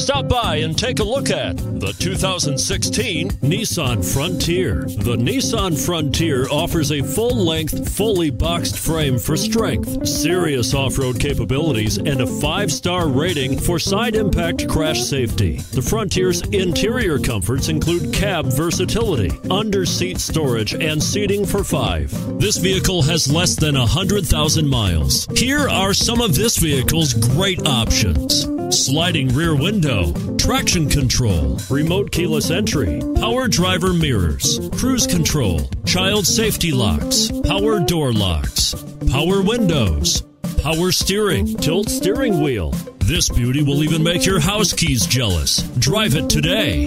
Stop by and take a look at the 2016 Nissan Frontier. The Nissan Frontier offers a full-length, fully boxed frame for strength, serious off-road capabilities, and a 5-star rating for side impact crash safety. The Frontier's interior comforts include cab versatility, under-seat storage, and seating for 5. This vehicle has less than 100,000 miles. Here are some of this vehicle's great options: sliding rear window, traction control, remote keyless entry, power driver mirrors, cruise control, child safety locks, power door locks, power windows, power steering, tilt steering wheel. This beauty will even make your house keys jealous. Drive it today.